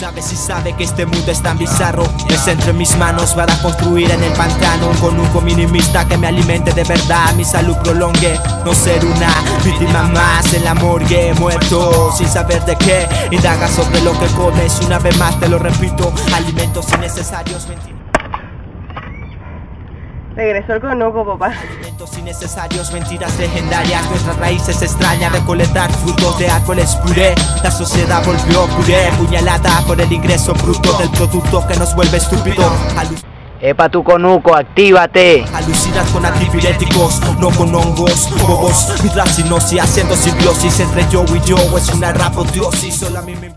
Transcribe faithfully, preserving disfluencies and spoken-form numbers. sabe si sabe que este mundo es tan bizarro. Me centro en mis manos para construir en el pantano un conuco minimista que me alimente de verdad, mi salud prolongue, no ser una víctima más en la morgue, muerto sin saber de qué. Indaga sobre lo que comes, una vez más te lo repito, alimentos innecesarios. Regresó el conuco, papá. Alimentos innecesarios, mentiras legendarias. Nuestras raíces extrañas, recolectar frutos de árboles puré. La sociedad volvió puré, puñalada por el ingreso bruto del producto que nos vuelve estúpido. Epa tu conuco, actívate. Alucinas con antipiréticos, no con hongos, bobos. Mis racinosis haciendo simbiosis entre yo y yo. Es una rapodiosis, solo a mí me